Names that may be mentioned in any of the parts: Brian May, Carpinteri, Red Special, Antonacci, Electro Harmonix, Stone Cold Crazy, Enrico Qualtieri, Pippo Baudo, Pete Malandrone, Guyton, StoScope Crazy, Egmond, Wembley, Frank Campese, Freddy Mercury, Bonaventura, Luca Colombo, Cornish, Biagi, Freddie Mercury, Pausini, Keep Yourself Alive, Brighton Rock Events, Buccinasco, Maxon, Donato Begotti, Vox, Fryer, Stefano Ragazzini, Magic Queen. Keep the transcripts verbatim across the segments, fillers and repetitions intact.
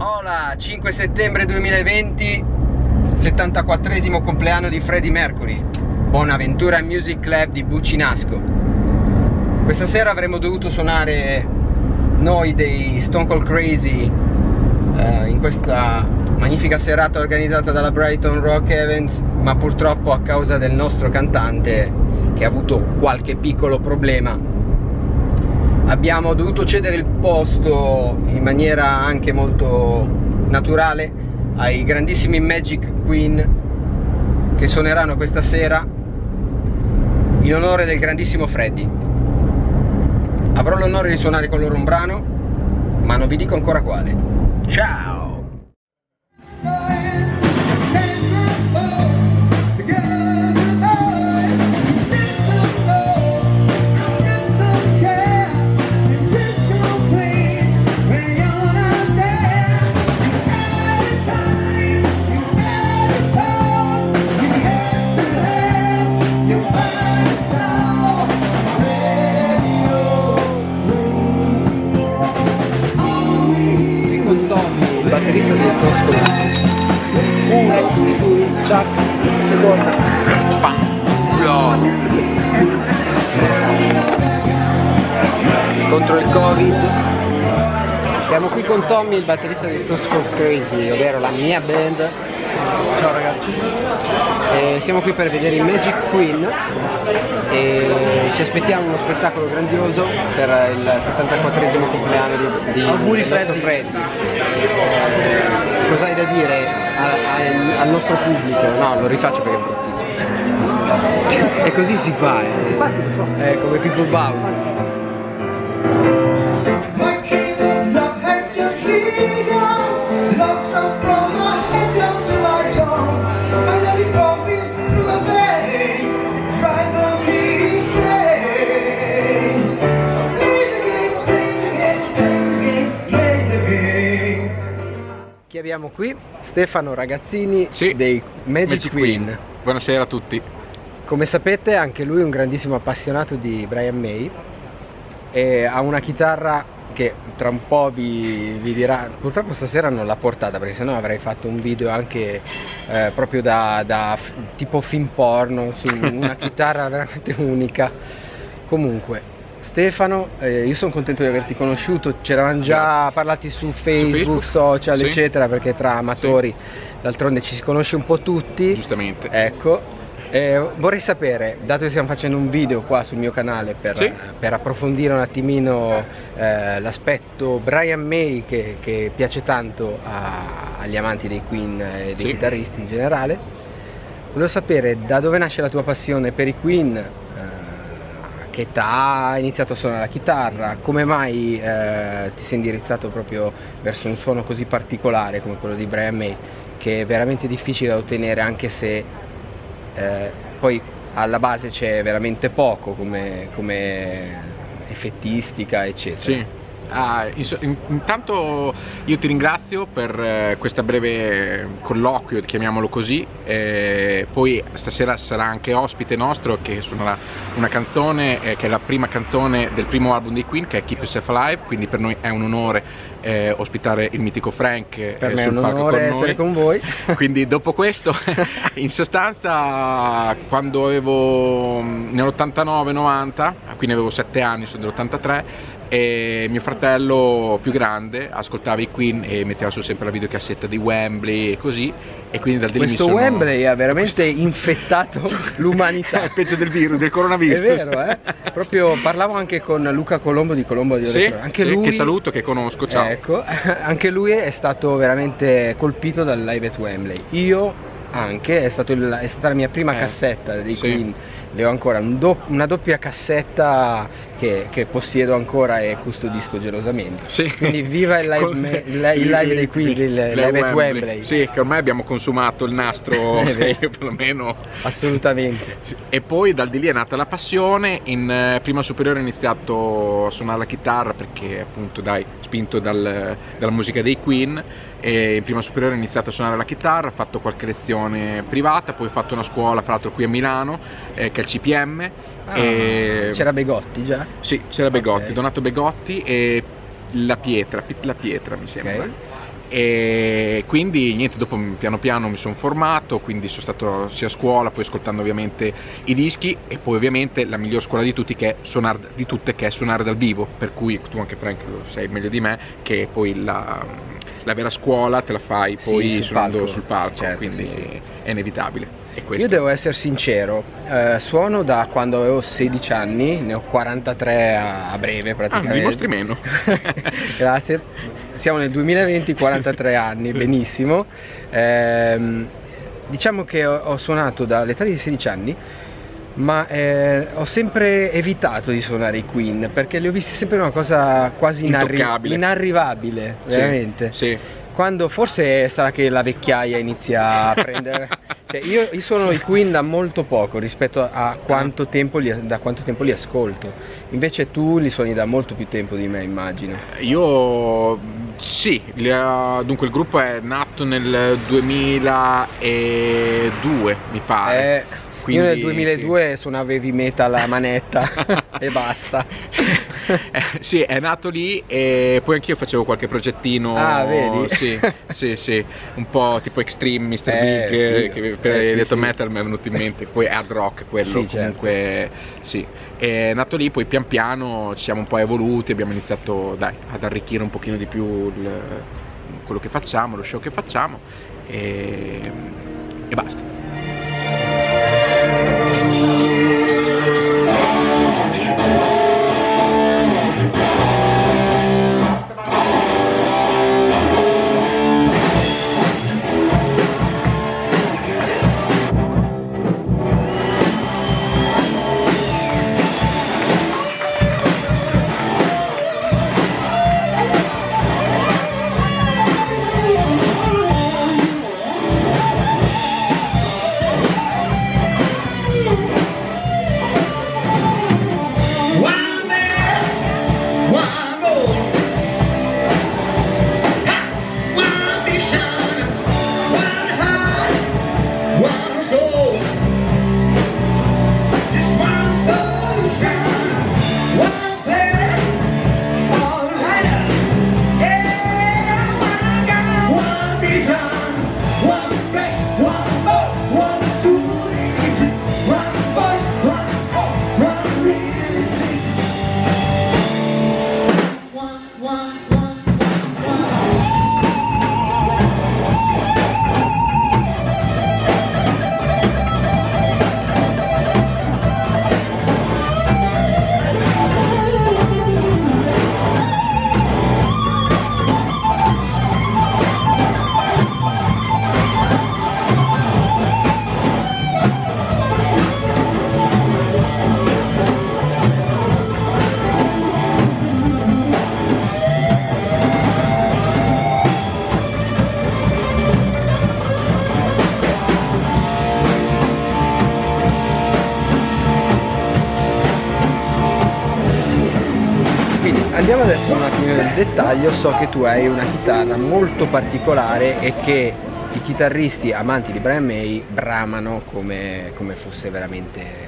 Hola, cinque settembre duemilaventi, settantaquattresimo compleanno di Freddie Mercury, Bonaventura Music Club di Buccinasco. Questa sera avremmo dovuto suonare noi dei Stone Cold Crazy eh, in questa magnifica serata organizzata dalla Brighton Rock Events, ma purtroppo a causa del nostro cantante, che ha avuto qualche piccolo problema, abbiamo dovuto cedere il posto in maniera anche molto naturale ai grandissimi Magic Queen, che suoneranno questa sera in onore del grandissimo Freddie. Avrò l'onore di suonare con loro un brano, ma non vi dico ancora quale. Ciao! Batterista di StoScope uno, due, ciac, seconda pam, no. Contro il Covid siamo qui con Tommy, il batterista di StoScope Crazy, ovvero la mia band. Ciao ragazzi. E siamo qui per vedere i Magic Queen e ci aspettiamo uno spettacolo grandioso per il settantaquattresimo compleanno di, di auguri Freddy. Freddy, cosa hai da dire a, a, al nostro pubblico? No, lo rifaccio perché è bruttissimo e così si fa, eh. È come Pippo Baudo. Abbiamo qui Stefano Ragazzini, sì, dei Magic, Magic Queen. Queen. Buonasera a tutti. Come sapete, anche lui è un grandissimo appassionato di Brian May e ha una chitarra che tra un po' vi, vi dirà. Purtroppo stasera non l'ha portata perché sennò avrei fatto un video anche eh, proprio da, da tipo film porno su una chitarra veramente unica. Comunque Stefano, eh, io sono contento di averti conosciuto, c'eravamo già parlati su Facebook, su Facebook? social, sì, eccetera, perché tra amatori, sì, d'altronde ci si conosce un po' tutti. Giustamente. Ecco, eh, vorrei sapere, dato che stiamo facendo un video qua sul mio canale per, sì, per approfondire un attimino eh, l'aspetto Brian May che, che piace tanto a, agli amanti dei Queen e dei, sì, chitarristi in generale, volevo sapere da dove nasce la tua passione per i Queen. Che età hai iniziato a suonare la chitarra? Come mai eh, ti sei indirizzato proprio verso un suono così particolare come quello di Brian May, che è veramente difficile da ottenere, anche se eh, poi alla base c'è veramente poco come, come effettistica eccetera. Sì. Ah, intanto io ti ringrazio per eh, questo breve colloquio, chiamiamolo così, eh, poi stasera sarà anche ospite nostro che suonerà una canzone eh, che è la prima canzone del primo album dei Queen, che è Keep Yourself Alive, quindi per noi è un onore eh, ospitare il mitico Frank eh, per me sul è un palco onore con noi, essere con voi. Quindi dopo questo in sostanza, quando avevo nell'ottantanove novanta, quindi avevo sette anni, sono dell'ottantatré, e mio fratello più grande ascoltava i Queen e metteva su sempre la videocassetta di Wembley e così, e quindi dal questo sono... Wembley ha veramente questo... infettato l'umanità. È peggio del virus, del coronavirus. È vero, eh? Proprio parlavo anche con Luca Colombo di Colombo di Electro, sì, anche sì, lui che saluto, che conosco, ciao. Ecco, anche lui è stato veramente colpito dal live at Wembley. Io anche, è, stato il, è stata la mia prima eh, cassetta dei Queen, sì, le ho ancora, un do, una doppia cassetta che, che possiedo ancora e custodisco gelosamente, sì. Quindi viva il live, me, il live dei Queen, il, il live at Wembley. Wembley. Sì, che ormai abbiamo consumato il nastro, io perlomeno. Assolutamente. E poi dal di lì è nata la passione, in prima superiore ho iniziato a suonare la chitarra perché appunto dai, spinto dal, dalla musica dei Queen, e in prima superiore ho iniziato a suonare la chitarra, ho fatto qualche lezione privata, poi ho fatto una scuola fra l'altro qui a Milano eh, che è il C P M. Ah, e... C'era Begotti già? Sì, c'era, okay, Begotti, Donato Begotti e La Pietra, la Pietra mi sembra. Okay. E quindi niente, dopo piano piano mi sono formato, quindi sono stato sia a scuola, poi ascoltando ovviamente i dischi, e poi ovviamente la miglior scuola di tutti che è suonare, di tutte che è suonare dal vivo, per cui tu anche Frank lo sai meglio di me che poi la, la vera scuola te la fai poi sì, sul suonando palco. sul palco, certo, quindi sì, sì. è inevitabile. Io devo essere sincero, eh, suono da quando avevo sedici anni, ne ho quarantatré a, a breve praticamente. Ah, dimostri meno. Grazie, siamo nel duemilaventi, quarantatré anni, benissimo. Eh, diciamo che ho, ho suonato dall'età di sedici anni, ma eh, ho sempre evitato di suonare i Queen, perché li ho visti sempre una cosa quasi inarri inarrivabile, veramente. Sì, sì. Quando forse sarà che la vecchiaia inizia a prendere... Cioè io, io suono i Queen da molto poco rispetto a quanto tempo li, da quanto tempo li ascolto. Invece tu li suoni da molto più tempo di me, immagino. Io sì, dunque il gruppo è nato nel duemiladue, mi pare. Eh... Quindi, io nel duemiladue sì. suonavo heavy metal a manetta e basta. Eh, sì, è nato lì e poi anch'io facevo qualche progettino. Ah, vedi? Sì, sì, sì, un po' tipo Extreme, mister Eh, Big, figo. che per eh, sì, detto sì. metal mi è venuto in mente, poi hard rock, quello sì, comunque, certo. sì. È nato lì, poi pian piano ci siamo un po' evoluti, abbiamo iniziato dai, ad arricchire un pochino di più il, quello che facciamo, lo show che facciamo e, e basta. Andiamo adesso un attimino nel dettaglio, so che tu hai una chitarra molto particolare e che i chitarristi amanti di Brian May bramano come, come fosse veramente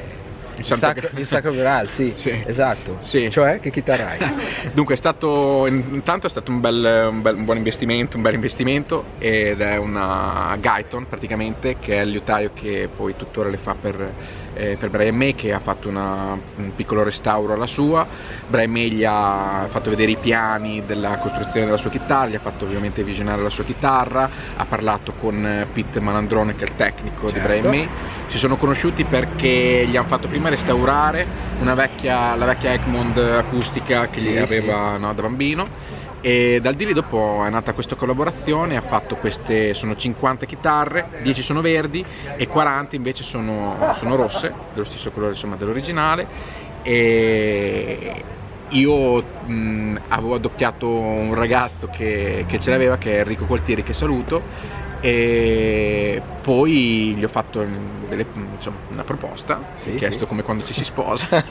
il sacro, il sacro graal, sì, sì, esatto, sì. Cioè che chitarra hai? Dunque è stato, intanto è stato un, bel, un, bel, un buon investimento, un bel investimento ed è una Guyton praticamente, che è il liutaio che poi tuttora le fa per... per Brian May, che ha fatto una, un piccolo restauro alla sua. Brian May gli ha fatto vedere i piani della costruzione della sua chitarra, gli ha fatto ovviamente visionare la sua chitarra, ha parlato con Pete Malandrone, che è il tecnico, certo, di Brian May. Si sono conosciuti perché gli hanno fatto prima restaurare una vecchia, la vecchia Egmond acustica che sì, gli aveva sì. no, da bambino, e dal di lì dopo è nata questa collaborazione. Ha fatto queste, sono cinquanta chitarre, dieci sono verdi e quaranta invece sono, sono rosse, dello stesso colore insomma dell'originale, e io mh, avevo addoppiato un ragazzo che, che ce l'aveva, che è Enrico Qualtieri, che saluto, e poi gli ho fatto delle, insomma, una proposta, sì, ho chiesto sì. come quando ci si sposa.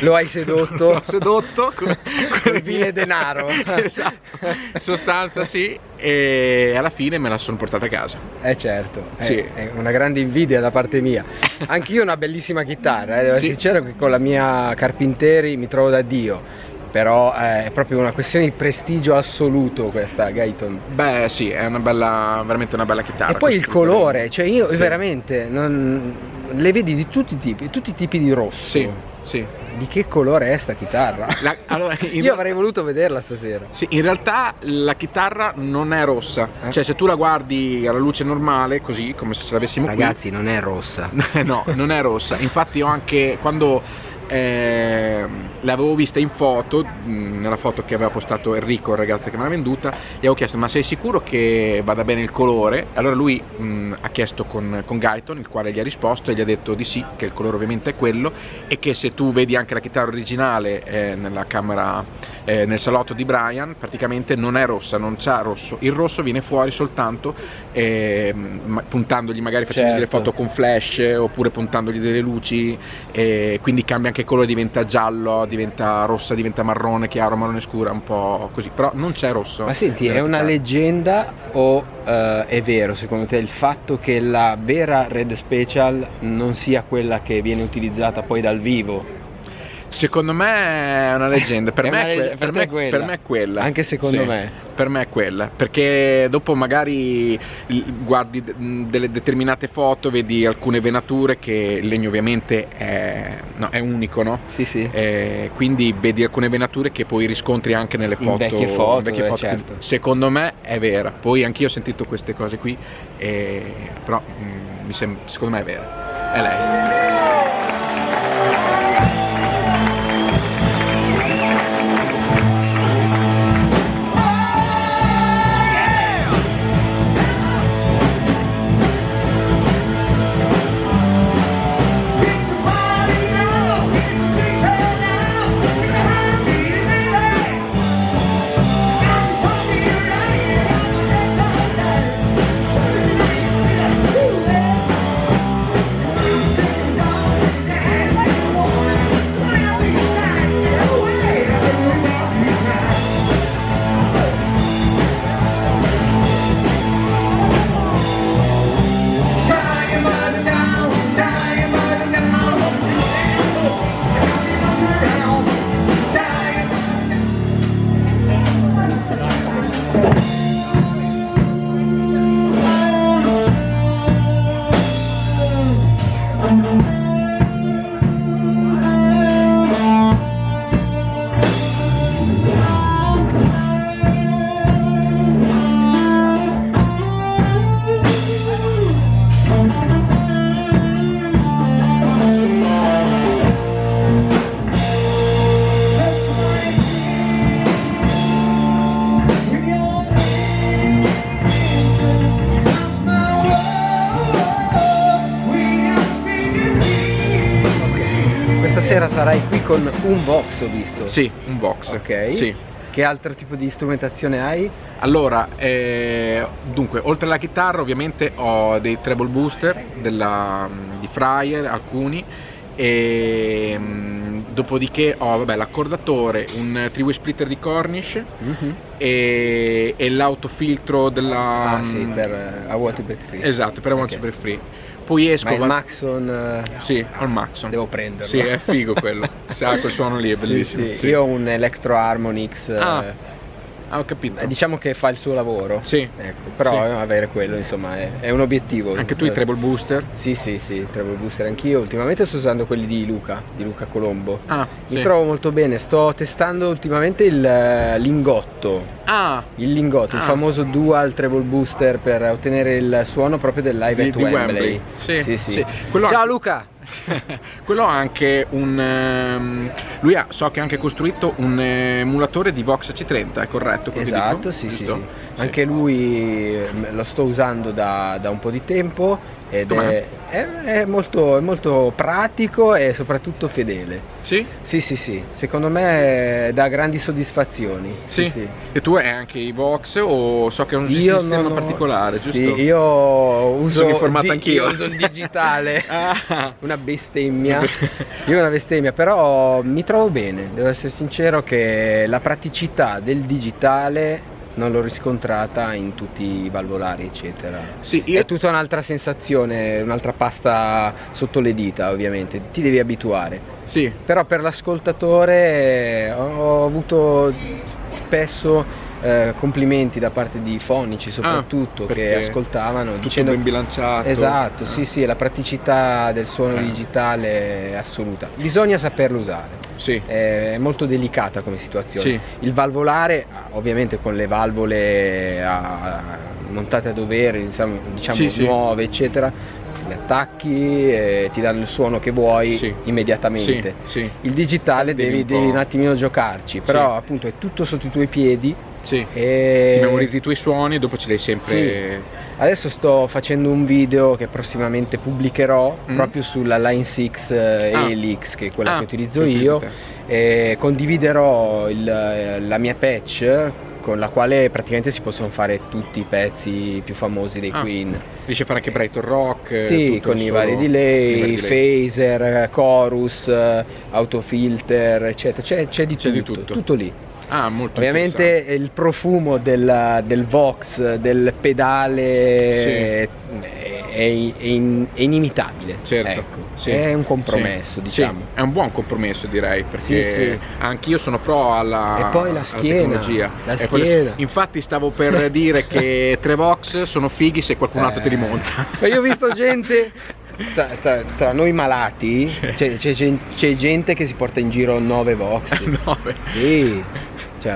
Lo hai sedotto? L'ho sedotto con, con vile denaro, esatto, in sostanza sì, e alla fine me la sono portata a casa. Eh certo, è, sì. è una grande invidia da parte mia. Anch'io ho una bellissima chitarra, eh, devo sì. essere sincero che con la mia Carpinteri mi trovo da Dio. però è proprio una questione di prestigio assoluto questa Guyton. Beh sì, è una bella, veramente una bella chitarra. E poi il colore, cioè io sì. veramente non, le vedi di tutti i tipi, tutti i tipi di rosso. Sì, sì. Di che colore è sta chitarra? La, allora, io realtà, avrei voluto vederla stasera. Sì, in realtà la chitarra non è rossa, eh? Cioè se tu la guardi alla luce normale, così come se l'avessimo qui. Ragazzi, non è rossa. No, non è rossa. Infatti ho anche, quando eh, l'avevo vista in foto, nella foto che aveva postato Enrico, il ragazzo che me l'ha venduta, gli avevo chiesto: ma sei sicuro che vada bene il colore? Allora lui mh, ha chiesto con, con Guyton, il quale gli ha risposto e gli ha detto di sì, che il colore ovviamente è quello, e che se tu vedi anche la chitarra originale eh, nella camera, eh, nel salotto di Brian, praticamente non è rossa, non c'ha rosso, il rosso viene fuori soltanto eh, puntandogli, magari facendo certo. delle foto con flash oppure puntandogli delle luci, eh, quindi cambia anche colore, diventa giallo, diventa rossa, diventa marrone chiaro, marrone scura, un po' così, però non c'è rosso. Ma senti, è una leggenda o uh, è vero secondo te il fatto che la vera Red Special non sia quella che viene utilizzata poi dal vivo? Secondo me è una leggenda, per, me, una leg per, per, me, quella. per me è quella. Anche secondo sì. me. Per me è quella, perché dopo magari guardi delle determinate foto, vedi alcune venature che il legno ovviamente è, no, è unico, no? Sì, sì. Eh, quindi vedi alcune venature che poi riscontri anche nelle foto. In vecchie foto, in vecchie foto. Eh, certo. Secondo me è vera. Poi anch'io ho sentito queste cose qui, eh, però mh, mi sembra, secondo me è vera. È lei. Sarai qui con un Vox, ho visto. Sì, un Vox. Ok. Sì. Che altro tipo di strumentazione hai? Allora, eh, dunque, oltre alla chitarra ovviamente ho dei treble booster della, di Fryer, alcuni, e mh, dopodiché ho vabbè, l'accordatore, un three-way splitter di Cornish, mm-hmm. e, e l'autofiltro della... Ah sì, per uh, a water break free. Esatto, per a water okay. break free. Poi esco. Ma il Maxon. Sì, ho il Maxon. Devo prenderlo. Sì, è figo quello. Sa, quel suono lì è bellissimo. Sì, sì. Sì. Io ho un Electro Harmonix. Ah. Eh, ah, ho capito. Diciamo che fa il suo lavoro. Sì. Ecco. Però sì. avere quello, insomma, è, è un obiettivo. Anche tu i treble booster? Sì, sì, sì, treble booster anch'io. Ultimamente sto usando quelli di Luca, di Luca Colombo. Ah. Mi sì. trovo molto bene. Sto testando ultimamente il lingotto. Ah. Il lingotto, ah. il famoso dual treble booster per ottenere il suono proprio del live di, at di Wembley. Wembley. Sì, sì, sì. sì. Ciao anche... Luca! Quello ha anche un... Lui ha, so che ha anche costruito un emulatore di Vox C trenta, è corretto? Esatto, sì, sì, sì. Anche lui lo sto usando da, da un po' di tempo ed è, è, è, molto, è molto pratico e soprattutto fedele. Sì? Sì, sì, sì. Secondo me dà grandi soddisfazioni. Sì? Sì, sì. E tu hai anche i Vox o so che è un io sistema non ho... particolare, giusto? Sì, io uso, di, io uso il digitale. Ah. Una bestemmia. Io una bestemmia, però mi trovo bene. Devo essere sincero che la praticità del digitale non l'ho riscontrata in tutti i valvolari eccetera. Sì, io... è tutta un'altra sensazione, un'altra pasta sotto le dita, ovviamente ti devi abituare. Sì, però per l'ascoltatore ho avuto spesso Eh, complimenti da parte di fonici soprattutto, ah, che ascoltavano tutto dicendo ben bilanciato. Esatto, eh. sì sì, la praticità del suono eh. digitale è assoluta. Bisogna saperlo usare. Sì. È molto delicata come situazione. Sì. Il valvolare, ovviamente con le valvole a, montate a dovere, diciamo, diciamo sì, nuove, sì. eccetera, li attacchi e ti danno il suono che vuoi sì. immediatamente. Sì, sì. Il digitale devi, devi, un, devi un attimino giocarci, però sì. appunto è tutto sotto i tuoi piedi. Sì. E... ti memorizzi i tuoi suoni e dopo ce li hai sempre. Sì. Adesso sto facendo un video che prossimamente pubblicherò mm. proprio sulla Line sei ah. Helix, che è quella ah. che utilizzo che io, e condividerò il, la mia patch con la quale praticamente si possono fare tutti i pezzi più famosi dei ah. Queen. Riesci a fare anche Brighton Rock? Sì, con i vari delay, delay, phaser, chorus, autofilter, eccetera. C'è, c'è di, di tutto, tutto lì. Ah, molto ovviamente il profumo del, del Vox, del pedale sì. è, è, in, è inimitabile, certo. ecco. sì. È un compromesso, sì. diciamo. Sì. È un buon compromesso, direi, perché sì, sì. anche io sono pro alla, e poi la schiena, alla tecnologia. La schiena. Quello, infatti stavo per dire che tre Vox sono fighi se qualcun altro eh. te li monta. Ma io ho visto gente... Tra, tra, tra noi malati c'è gente che si porta in giro nove Vox. nove. Sì. Cioè,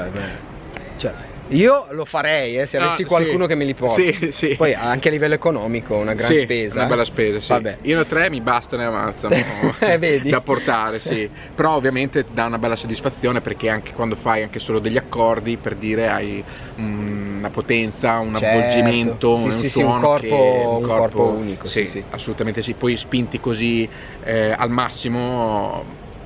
cioè, io lo farei eh, se no, avessi qualcuno sì. che me li porta. Sì, sì. Poi anche a livello economico una gran sì, spesa. Una bella spesa, sì. Vabbè. Io ne ho tre, mi bastano e avanzano eh, vedi? Da portare, sì. Però ovviamente dà una bella soddisfazione, perché anche quando fai anche solo degli accordi, per dire, hai mm, una potenza, un certo. avvolgimento, sì, un, sì, suono, un, corpo, che, un, corpo, un corpo unico. Sì, sì, sì. Assolutamente sì. Poi spinti così eh, al massimo,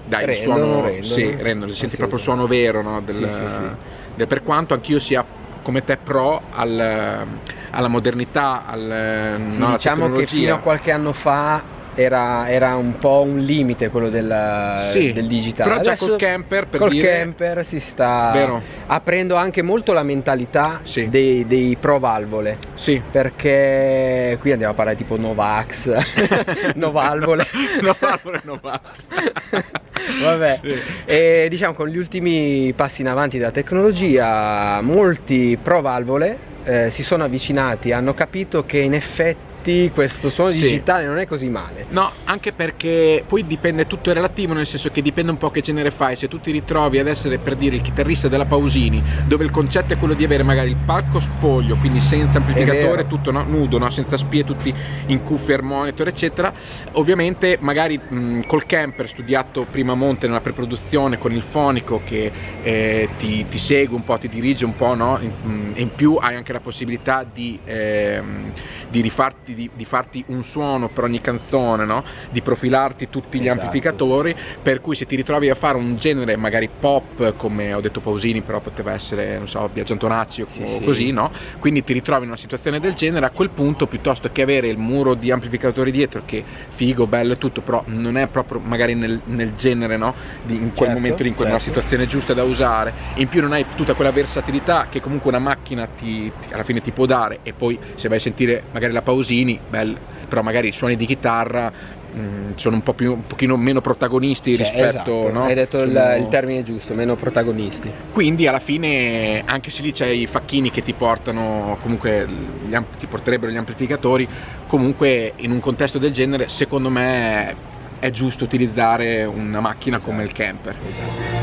dai, rendono, il suono rendono. Sì, rendono. Senti proprio il suono vero, no? Del, sì, sì, sì. Per quanto anch'io sia come te pro al, alla modernità, al, sì, no, diciamo che fino a qualche anno fa era, era un po' un limite quello della, sì, del digitale. Però adesso, già col camper, per col dire, camper si sta vero. aprendo anche molto la mentalità sì. dei, dei pro valvole. Sì. Perché qui andiamo a parlare tipo Novax, no valvole, no valvole, no valvole. Vabbè. Sì. E diciamo con gli ultimi passi in avanti della tecnologia, molti pro valvole eh, si sono avvicinati, hanno capito che in effetti questo suono sì. digitale non è così male. No, anche perché poi dipende, tutto è relativo, nel senso che dipende un po' che genere fai. Se tu ti ritrovi ad essere, per dire, il chitarrista della Pausini, dove il concetto è quello di avere magari il palco spoglio, quindi senza amplificatore, tutto no? nudo, no? senza spie, tutti in cuffia, monitor eccetera, ovviamente magari mh, col camper studiato prima a monte nella preproduzione con il fonico che eh, ti, ti segue un po', ti dirige un po', no? E in, in più hai anche la possibilità di, eh, di rifarti Di, di farti un suono per ogni canzone, no? Di profilarti tutti gli esatto. amplificatori, per cui se ti ritrovi a fare un genere magari pop, come ho detto Pausini, però poteva essere, non so, Biagi, Antonacci o sì, così, sì. no? Quindi ti ritrovi in una situazione del genere, a quel punto piuttosto che avere il muro di amplificatori dietro, che figo, bello e tutto, però non è proprio magari nel, nel genere, no? Di, in quel certo, momento, in quella certo. situazione giusta da usare, in più non hai tutta quella versatilità che comunque una macchina ti, ti, alla fine ti può dare. E poi se vai a sentire magari la Pausini, bello, però magari suoni di chitarra mh, sono un po' più, un pochino meno protagonisti, cioè, rispetto esatto. no? Hai detto sono... il, il termine giusto, meno protagonisti. Quindi alla fine anche se lì c'è i facchini che ti portano comunque gli, ti porterebbero gli amplificatori, comunque in un contesto del genere secondo me è giusto utilizzare una macchina esatto. come il camper. Esatto.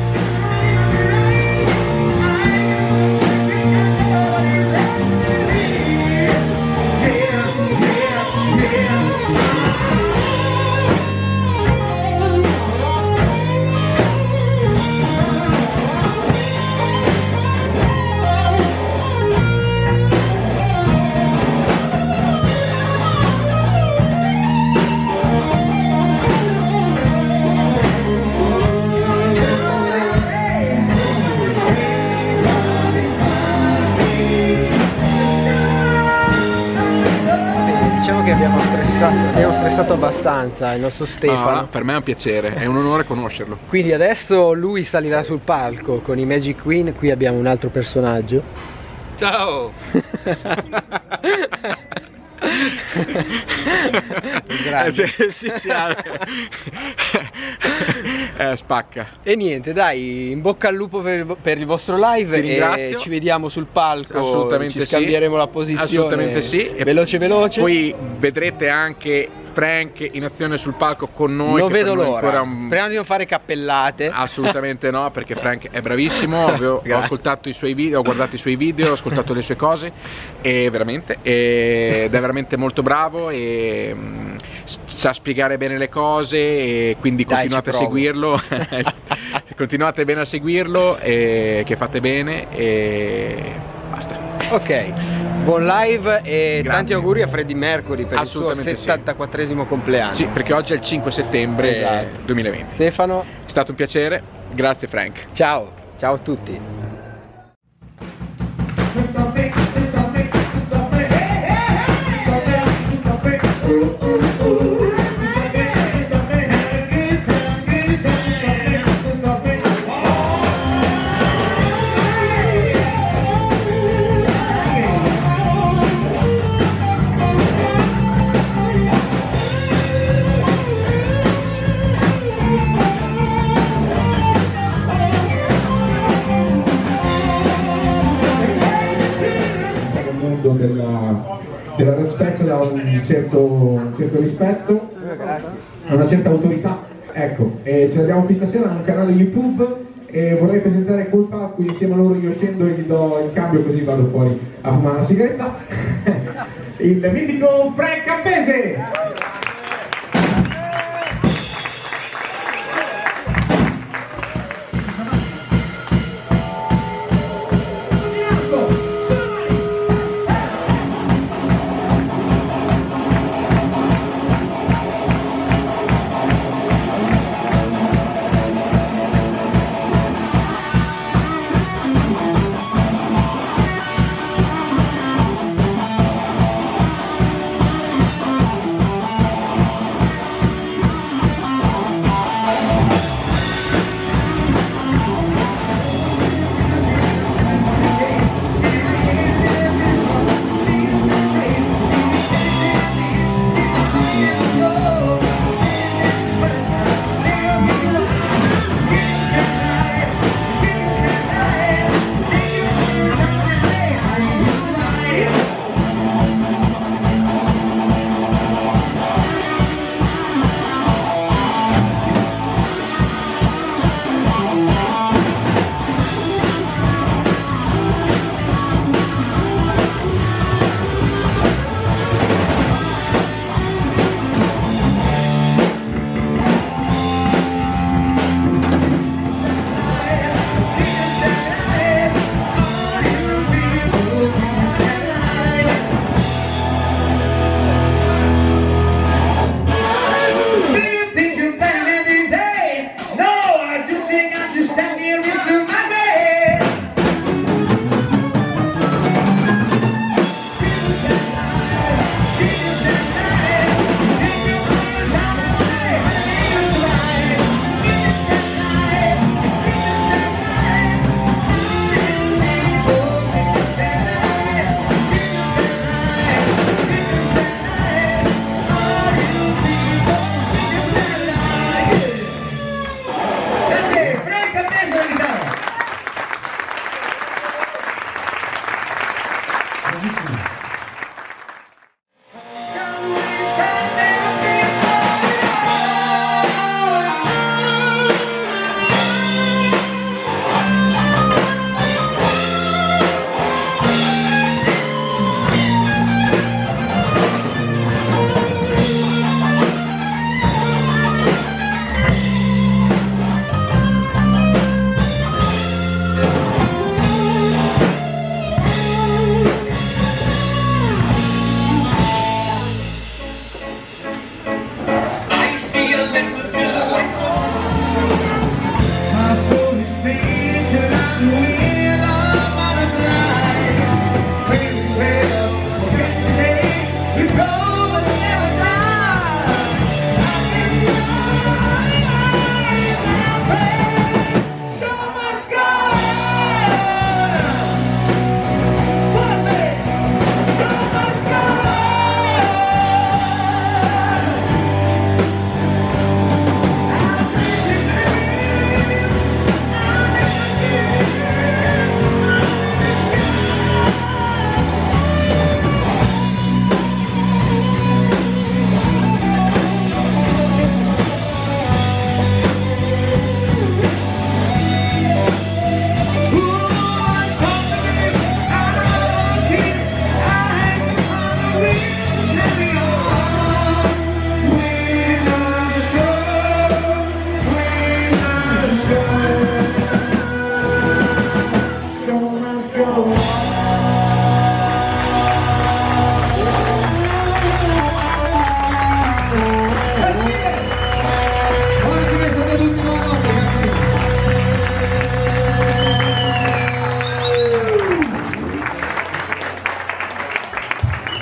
Abbiamo stressato abbastanza il nostro Stefano. Ah, per me è un piacere, è un onore conoscerlo. Quindi adesso lui salirà sul palco con i Magic Queen. Qui abbiamo un altro personaggio. Ciao! Grazie. Sì, sì, eh, spacca. E niente, dai, in bocca al lupo per il, per il vostro live. Ti ringrazio. E ci vediamo sul palco. Assolutamente ci scambieremo, sì, la posizione. Assolutamente sì. Veloce veloce. Poi vedrete anche Frank in azione sul palco con noi. Non vedo l'ora. Un... Speriamo di non fare cappellate. Assolutamente no, perché Frank è bravissimo. Ho, ho ascoltato i suoi video, ho guardato i suoi video, ho ascoltato le sue cose. E veramente e, ed è veramente molto bravo e mh, sa spiegare bene le cose. E quindi dai, continuate a seguirlo. Continuate bene a seguirlo e che fate bene e basta. Ok. Buon live e grande. Tanti auguri a Freddie Mercury per il suo settantaquattresimo, sì, compleanno. Sì, perché oggi è il cinque settembre, esatto, duemilaventi. Stefano, è stato un piacere, grazie Frank. Ciao, ciao a tutti. Della, della Red Special ha un certo, un certo rispetto, ha una certa autorità, ecco, e ce l'abbiamo qui stasera in un canale YouTube e vorrei presentare Colpa, qui insieme a loro io scendo e gli do il cambio così vado fuori a fumare una sigaretta, il mitico Frank Campese!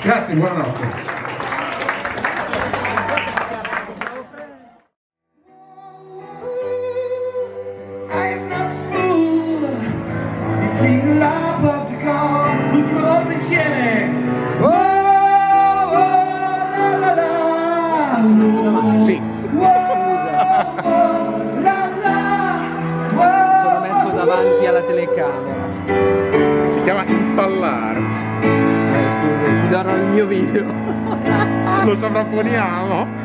Grazie, buonanotte. Lo sovrapponiamo.